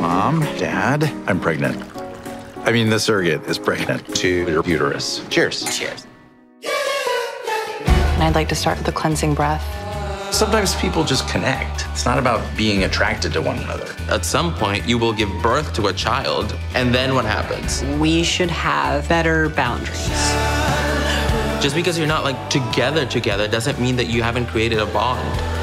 Mom, Dad, I'm pregnant. I mean, the surrogate is pregnant to your uterus. Cheers. Cheers. And I'd like to start with the cleansing breath. Sometimes people just connect. It's not about being attracted to one another. At some point, you will give birth to a child, and then what happens? We should have better boundaries. Just because you're not like together doesn't mean that you haven't created a bond.